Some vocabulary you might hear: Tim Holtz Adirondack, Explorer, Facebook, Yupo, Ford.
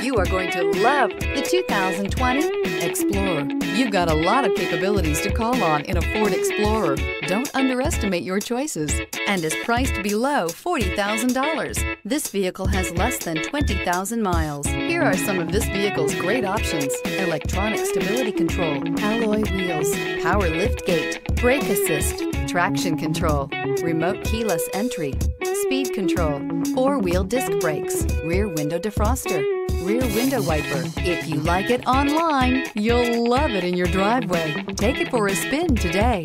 You are going to love the 2020 Explorer. You've got a lot of capabilities to call on in a Ford Explorer. Don't underestimate your choices, and is priced below $40,000. This vehicle has less than 20,000 miles. Here are some of this vehicle's great options: electronic stability control, alloy wheels, power lift gate, brake assist, traction control, remote keyless entry, speed control, four-wheel disc brakes, rear window defroster, rear window wiper. If you like it online, you'll love it in your driveway. Take it for a spin today.